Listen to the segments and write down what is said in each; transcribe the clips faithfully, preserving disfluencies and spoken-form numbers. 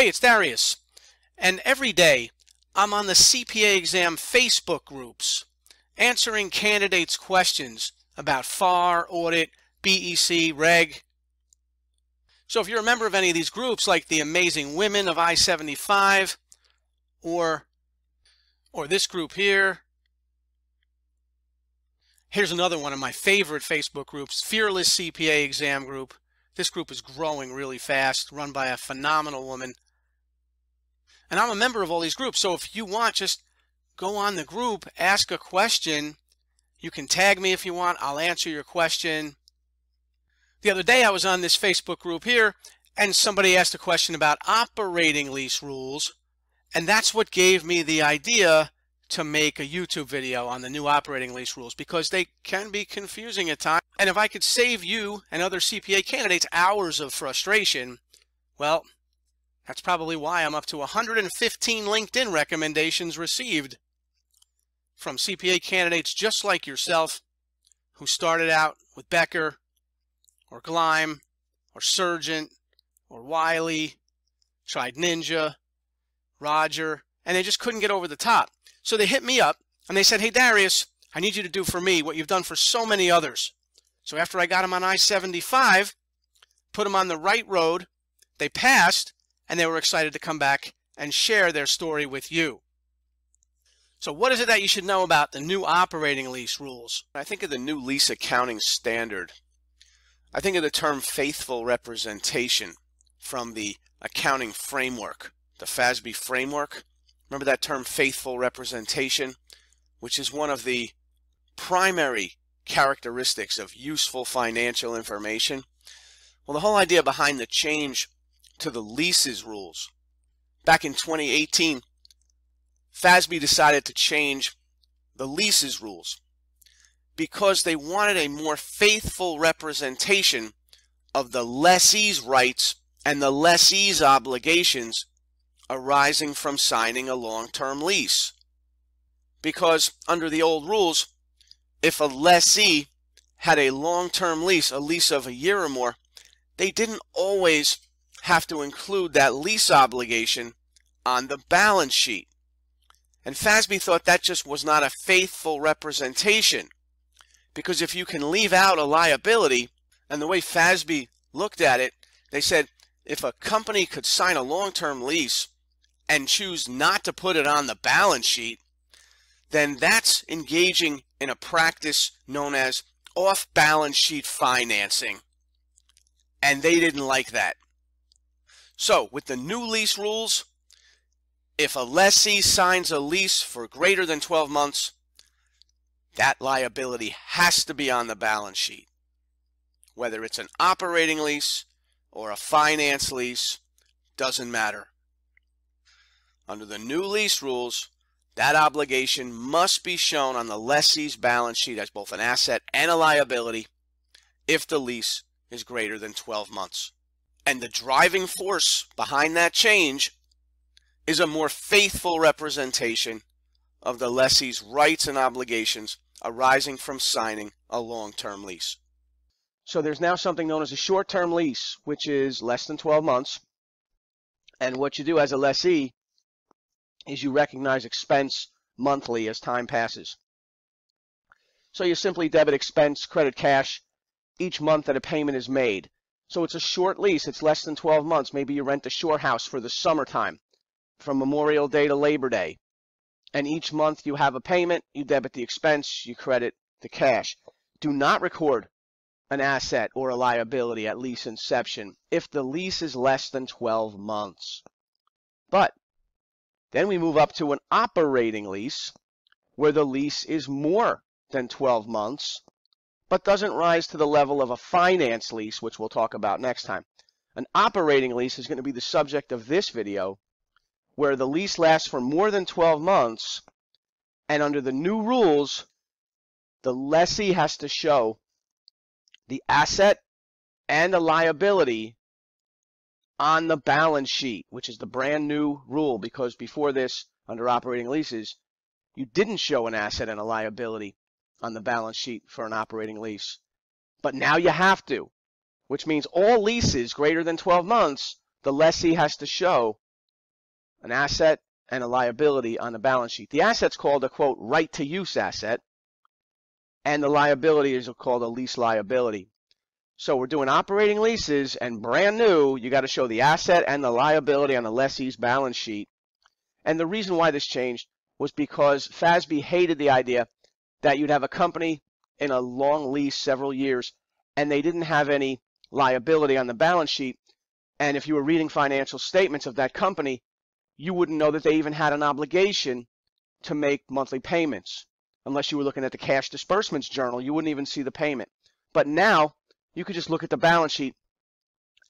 Hey, it's Darius, and every day I'm on the C P A Exam Facebook groups answering candidates' questions about F A R, audit, B E C, R E G. So if you're a member of any of these groups like the Amazing Women of I seventy-five or or this group here, here's another one of my favorite Facebook groups, Fearless C P A Exam Group. This group is growing really fast, run by a phenomenal woman. And I'm a member of all these groups, so if you want, just go on the group, ask a question. You can tag me if you want. I'll answer your question. The other day I was on this Facebook group here, and somebody asked a question about operating lease rules, and that's what gave me the idea to make a YouTube video on the new operating lease rules, because they can be confusing at times. And if I could save you and other C P A candidates hours of frustration, well, that's probably why I'm up to one hundred fifteen LinkedIn recommendations received from C P A candidates just like yourself who started out with Becker or Gleim or Surgent or Wiley, tried Ninja, Roger, and they just couldn't get over the top. So they hit me up and they said, hey, Darius, I need you to do for me what you've done for so many others. So after I got them on I seventy-five, put them on the right road, they passed, and they were excited to come back and share their story with you. So what is it that you should know about the new operating lease rules? I think of the new lease accounting standard. I think of the term faithful representation from the accounting framework, the F A S B framework. Remember that term, faithful representation, which is one of the primary characteristics of useful financial information. Well, the whole idea behind the change to the leases rules. Back in twenty eighteen, F A S B decided to change the leases rules because they wanted a more faithful representation of the lessee's rights and the lessee's obligations arising from signing a long-term lease. Because under the old rules, if a lessee had a long-term lease, a lease of a year or more, they didn't always have to include that lease obligation on the balance sheet. And F A S B thought that just was not a faithful representation, because if you can leave out a liability, and the way F A S B looked at it, they said if a company could sign a long-term lease and choose not to put it on the balance sheet, then that's engaging in a practice known as off-balance sheet financing. And they didn't like that. So with the new lease rules, if a lessee signs a lease for greater than twelve months, that liability has to be on the balance sheet, whether it's an operating lease or a finance lease, doesn't matter. Under the new lease rules, that obligation must be shown on the lessee's balance sheet as both an asset and a liability if the lease is greater than twelve months. And the driving force behind that change is a more faithful representation of the lessee's rights and obligations arising from signing a long-term lease. So there's now something known as a short-term lease, which is less than twelve months. And what you do as a lessee is you recognize expense monthly as time passes. So you simply debit expense, credit cash, each month that a payment is made. So it's a short lease. It's less than twelve months. Maybe you rent a shore house for the summertime, from Memorial Day to Labor Day. And each month you have a payment, you debit the expense, you credit the cash. Do not record an asset or a liability at lease inception if the lease is less than twelve months. But then we move up to an operating lease where the lease is more than twelve months but doesn't rise to the level of a finance lease, which we'll talk about next time. An operating lease is going to be the subject of this video, where the lease lasts for more than twelve months, and under the new rules the lessee has to show the asset and the liability on the balance sheet, which is the brand new rule, because before this, under operating leases, you didn't show an asset and a liability on the balance sheet for an operating lease. But now you have to, which means all leases greater than twelve months, the lessee has to show an asset and a liability on the balance sheet. The asset's called a, quote, right-to-use asset, and the liability is called a lease liability. So we're doing operating leases, and brand new, you got to show the asset and the liability on the lessee's balance sheet. And the reason why this changed was because F A S B hated the idea that you'd have a company in a long lease several years, and they didn't have any liability on the balance sheet. And if you were reading financial statements of that company, you wouldn't know that they even had an obligation to make monthly payments. Unless you were looking at the cash disbursements journal, you wouldn't even see the payment. But now you could just look at the balance sheet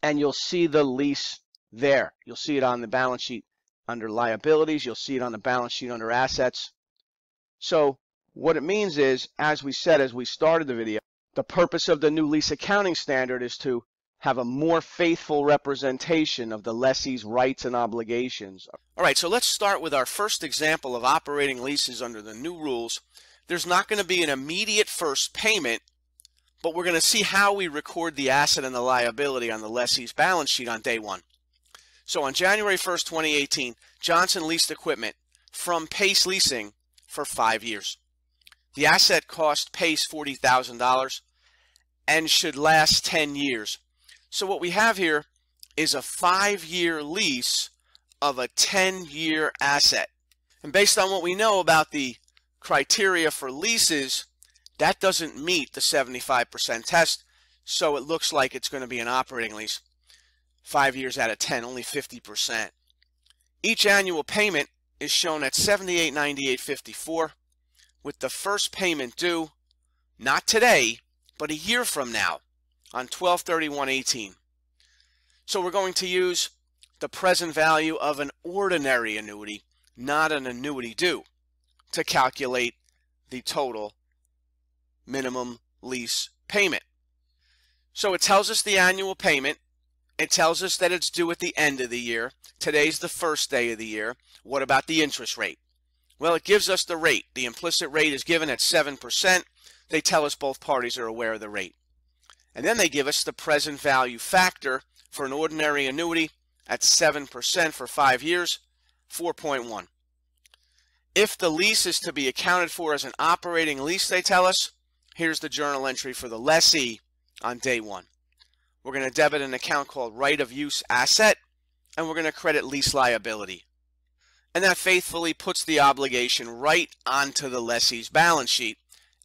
and you'll see the lease there. You'll see it on the balance sheet under liabilities. You'll see it on the balance sheet under assets. So what it means is, as we said as we started the video, the purpose of the new lease accounting standard is to have a more faithful representation of the lessee's rights and obligations. All right, so let's start with our first example of operating leases under the new rules. There's not going to be an immediate first payment, but we're going to see how we record the asset and the liability on the lessee's balance sheet on day one. So on January first, twenty eighteen, Johnson leased equipment from Pace Leasing for five years. The asset cost Pace forty thousand dollars and should last ten years. So what we have here is a five-year lease of a ten-year asset. And based on what we know about the criteria for leases, that doesn't meet the seventy-five percent test, so it looks like it's going to be an operating lease. Five years out of ten, only fifty percent. Each annual payment is shown at seventy-eight ninety-eight fifty-four, with the first payment due, not today, but a year from now, on twelve thirty-one eighteen. So we're going to use the present value of an ordinary annuity, not an annuity due, to calculate the total minimum lease payment. So it tells us the annual payment. It tells us that it's due at the end of the year. Today's the first day of the year. What about the interest rate? Well, it gives us the rate. The implicit rate is given at seven percent. They tell us both parties are aware of the rate. And then they give us the present value factor for an ordinary annuity at seven percent for five years, four point one. If the lease is to be accounted for as an operating lease, they tell us, here's the journal entry for the lessee on day one. We're going to debit an account called right of use asset, and we're going to credit lease liability. And that faithfully puts the obligation right onto the lessee's balance sheet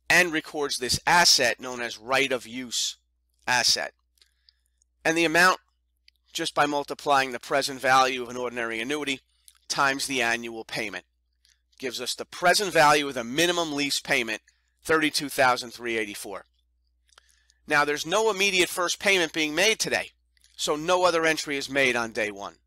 and records this asset known as right of use asset. And the amount, just by multiplying the present value of an ordinary annuity times the annual payment, gives us the present value of the minimum lease payment, thirty-two thousand three hundred eighty-four dollars. Now, there's no immediate first payment being made today, so no other entry is made on day one.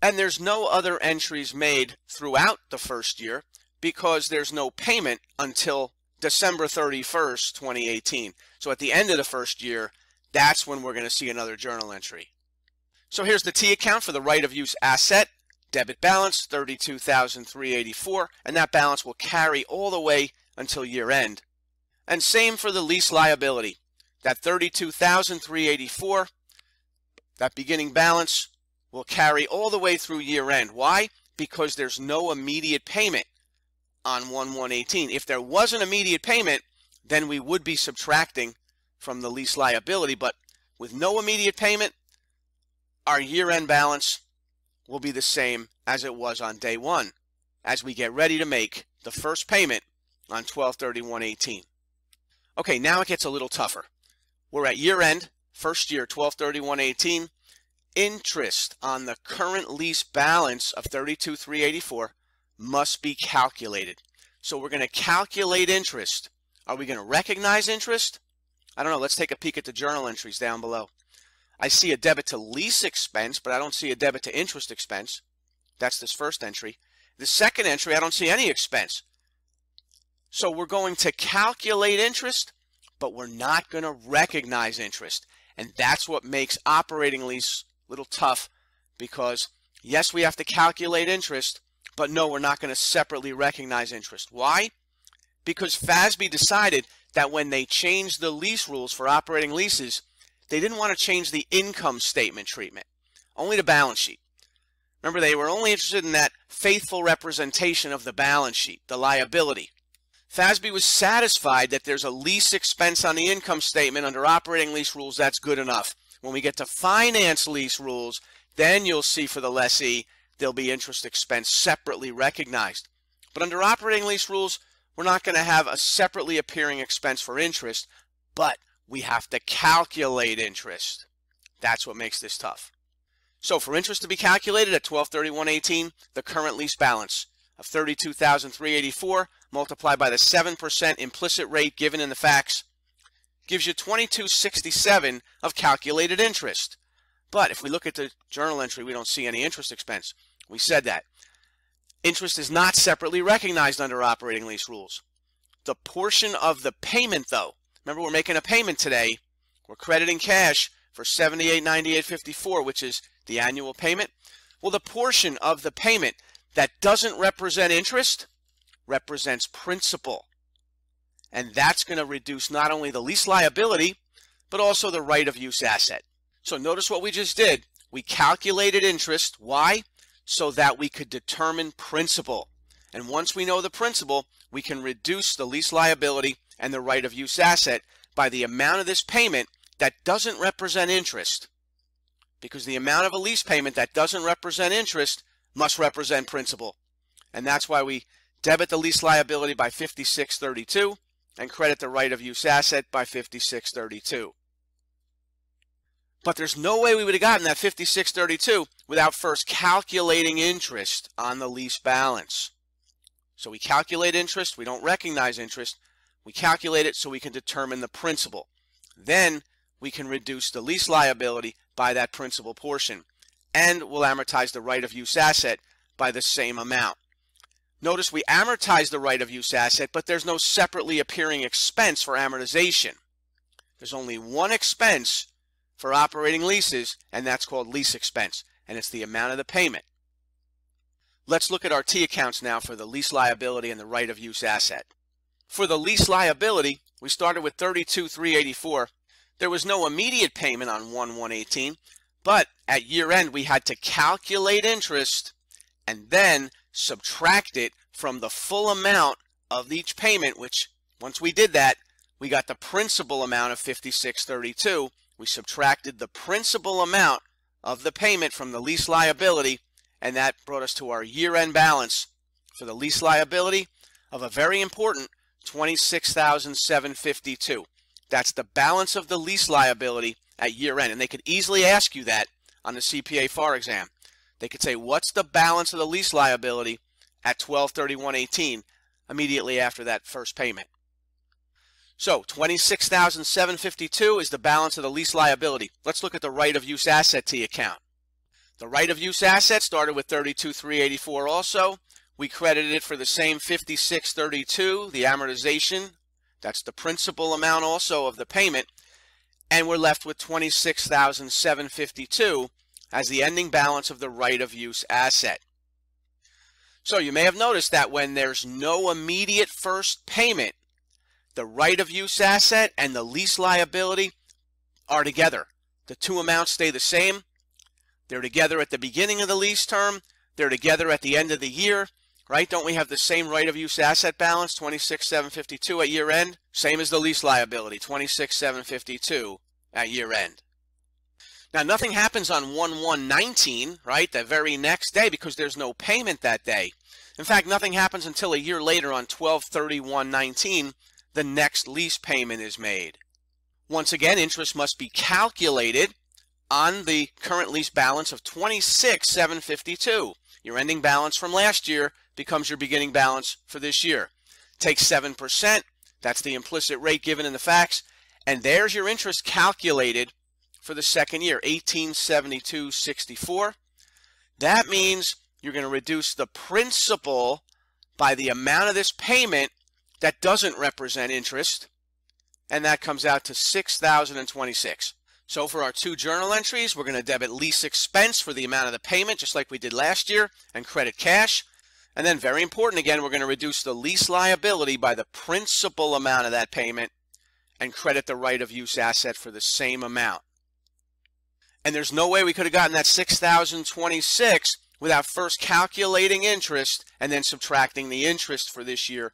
And there's no other entries made throughout the first year because there's no payment until December thirty-first, twenty eighteen. So at the end of the first year, that's when we're going to see another journal entry. So here's the T account for the right of use asset, debit balance, thirty-two thousand three hundred eighty-four dollars, and that balance will carry all the way until year end. And same for the lease liability, that thirty-two thousand three hundred eighty-four dollars, that beginning balance will carry all the way through year end. Why? Because there's no immediate payment on one one eighteen. If there was an immediate payment, then we would be subtracting from the lease liability, but with no immediate payment, our year-end balance will be the same as it was on day one as we get ready to make the first payment on twelve thirty-one eighteen. Okay, now it gets a little tougher. We're at year-end, first year, twelve thirty-one eighteen, interest on the current lease balance of thirty-two thousand three hundred eighty-four dollars must be calculated. So we're going to calculate interest. Are we going to recognize interest? I don't know. Let's take a peek at the journal entries down below. I see a debit to lease expense, but I don't see a debit to interest expense. That's this first entry. The second entry, I don't see any expense. So we're going to calculate interest, but we're not going to recognize interest. And that's what makes operating lease a little tough, because yes, we have to calculate interest, but no, we're not going to separately recognize interest. Why? Because F A S B decided that when they changed the lease rules for operating leases, they didn't want to change the income statement treatment, only the balance sheet. Remember, they were only interested in that faithful representation of the balance sheet, the liability. F A S B was satisfied that there's a lease expense on the income statement under operating lease rules. That's good enough. When we get to finance lease rules, then you'll see for the lessee, there'll be interest expense separately recognized. But under operating lease rules, we're not going to have a separately appearing expense for interest, but we have to calculate interest. That's what makes this tough. So for interest to be calculated at twelve thirty-one eighteen, the current lease balance of thirty-two thousand three hundred eighty-four multiplied by the seven percent implicit rate given in the facts gives you twenty-two sixty-seven of calculated interest. But if we look at the journal entry, we don't see any interest expense. We said that. Interest is not separately recognized under operating lease rules. The portion of the payment, though, remember we're making a payment today. We're crediting cash for seventy-eight ninety-eight fifty-four, which is the annual payment. Well, the portion of the payment that doesn't represent interest represents principal. And that's going to reduce not only the lease liability, but also the right of use asset. So notice what we just did. We calculated interest. Why? So that we could determine principal. And once we know the principal, we can reduce the lease liability and the right of use asset by the amount of this payment that doesn't represent interest. Because the amount of a lease payment that doesn't represent interest must represent principal. And that's why we debit the lease liability by fifty-six thirty-two and credit the right of use asset by fifty-six thirty-two. But there's no way we would have gotten that fifty-six thirty-two without first calculating interest on the lease balance. So we calculate interest, we don't recognize interest, we calculate it so we can determine the principal. Then we can reduce the lease liability by that principal portion, and we'll amortize the right of use asset by the same amount. Notice we amortize the right of use asset, but there's no separately appearing expense for amortization. There's only one expense for operating leases, and that's called lease expense, and it's the amount of the payment. Let's look at our T accounts now for the lease liability and the right of use asset. For the lease liability, we started with thirty-two thousand three hundred eighty-four. There was no immediate payment on one one eighteen, but at year end we had to calculate interest and then subtract it from the full amount of each payment, which once we did that, we got the principal amount of fifty-six thirty-two. We subtracted the principal amount of the payment from the lease liability, and that brought us to our year-end balance for the lease liability of a very important twenty-six thousand seven hundred fifty-two. That's the balance of the lease liability at year-end, and they could easily ask you that on the C P A F A R exam. They could say, what's the balance of the lease liability at twelve thirty-one eighteen immediately after that first payment? So twenty-six thousand seven hundred fifty-two is the balance of the lease liability. Let's look at the right of use asset T account. The right of use asset started with thirty-two thousand three hundred eighty-four also. We credited it for the same fifty-six thirty-two, the amortization. That's the principal amount also of the payment. And we're left with twenty-six thousand seven hundred fifty-two as the ending balance of the right of use asset. So you may have noticed that when there's no immediate first payment, the right of use asset and the lease liability are together. The two amounts stay the same. They're together at the beginning of the lease term. They're together at the end of the year, right? Don't we have the same right of use asset balance, twenty-six thousand seven hundred fifty-two at year end? Same as the lease liability, twenty-six thousand seven hundred fifty-two at year end. Now, nothing happens on one one nineteen, right? The very next day, because there's no payment that day. In fact, nothing happens until a year later on twelve thirty-one nineteen. The next lease payment is made. Once again, interest must be calculated on the current lease balance of twenty-six thousand seven hundred fifty-two. Your ending balance from last year becomes your beginning balance for this year. Take seven percent, that's the implicit rate given in the facts, and there's your interest calculated for the second year, eighteen seventy-two sixty-four. That means you're going to reduce the principal by the amount of this payment that doesn't represent interest, and that comes out to six thousand twenty-six. So for our two journal entries, we're going to debit lease expense for the amount of the payment, just like we did last year, and credit cash. And then very important again, we're going to reduce the lease liability by the principal amount of that payment and credit the right of use asset for the same amount. And there's no way we could have gotten that six thousand twenty-six without first calculating interest and then subtracting the interest for this year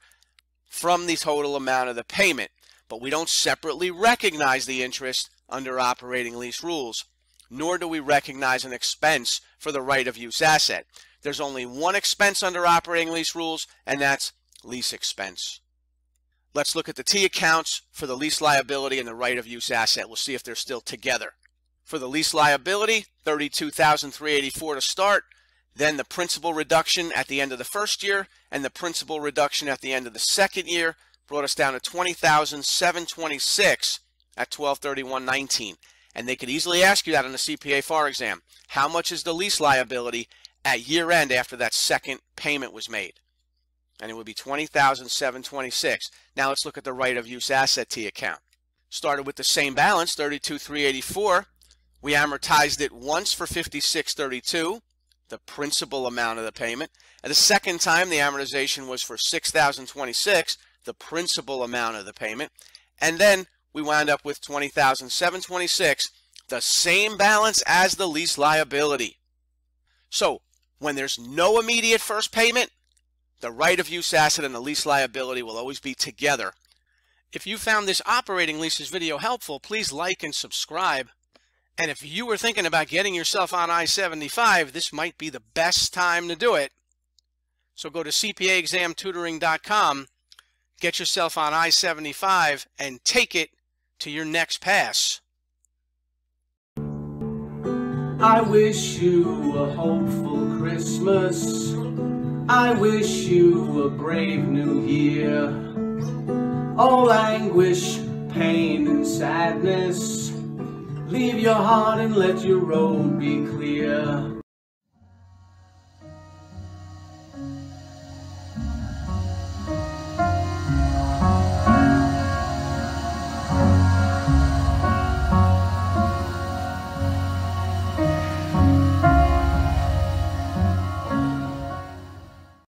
from the total amount of the payment. But we don't separately recognize the interest under operating lease rules, nor do we recognize an expense for the right of use asset. There's only one expense under operating lease rules, and that's lease expense. Let's look at the T accounts for the lease liability and the right of use asset. We'll see if they're still together. For the lease liability, thirty-two thousand three hundred eighty-four dollars to start, then the principal reduction at the end of the first year and the principal reduction at the end of the second year brought us down to twenty thousand seven hundred twenty-six dollars at twelve thirty-one nineteen. And they could easily ask you that on the C P A F A R exam. How much is the lease liability at year end after that second payment was made? And it would be twenty thousand seven hundred twenty-six dollars. Now let's look at the right of use asset T account. Started with the same balance, thirty-two thousand three hundred eighty-four dollars. We amortized it once for fifty-six thousand thirty-two dollars, the principal amount of the payment. And the second time the amortization was for six thousand twenty-six dollars, the principal amount of the payment. And then we wound up with twenty thousand seven hundred twenty-six dollars, the same balance as the lease liability. So when there's no immediate first payment, the right of use asset and the lease liability will always be together. If you found this operating leases video helpful, please like and subscribe. And if you were thinking about getting yourself on I seventy-five, this might be the best time to do it. So go to C P A exam tutoring dot com, get yourself on I seventy-five, and take it to your next pass. I wish you a hopeful Christmas. I wish you a brave new year. Oh, languish, pain, and sadness, leave your heart and let your road be clear.